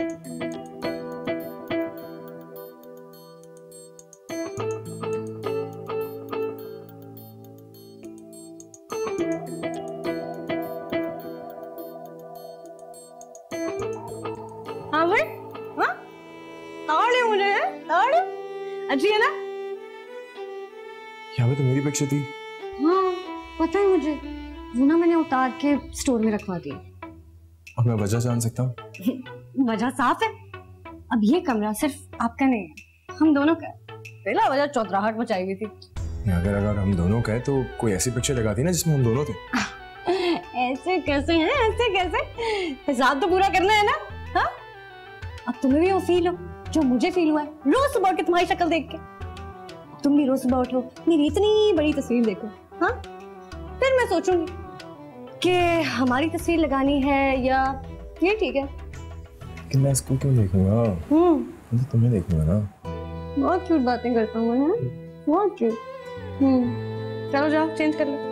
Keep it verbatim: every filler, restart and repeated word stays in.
हाँ भाई, हाँ ताड़े मुझे ताड़े अच्छी है ना? यहाँ पे तो मेरी पिक्चर थी। हाँ पता है मुझे, वो ना मैंने उतार के स्टोर में रखवा दी। अब मैं वजह जान सकता हूँ? वजह साफ है, अब ये कमरा सिर्फ आपका नहीं है, हम दोनों का। पहला वजह चौतराहट मचाई हुई थी। अगर अगर हम दोनों का है तो कोई ऐसी पिक्चर लगा थी ना जिसमें हम दोनों थे। ऐसे कैसे हैं, ऐसे कैसे? हिसाब तो पूरा करना है ना। हाँ अब तुम्हें भी वो फील हो जो मुझे फील हुआ है रोज सुबह उठ के तुम्हारी शक्ल देख के। तुम भी रोज सुबह उठो, मेरी इतनी बड़ी तस्वीर देखो, हाँ फिर मैं सोचूंगी कि हमारी तस्वीर लगानी है या ये ठीक है कि मैं इसको क्यों देखूंगा। हम्म तो तुम्हें देखूंगा ना। बहुत क्यूट बातें करता हूँ मैं। बहुत क्यूट। हम्म चलो जाओ चेंज कर लो।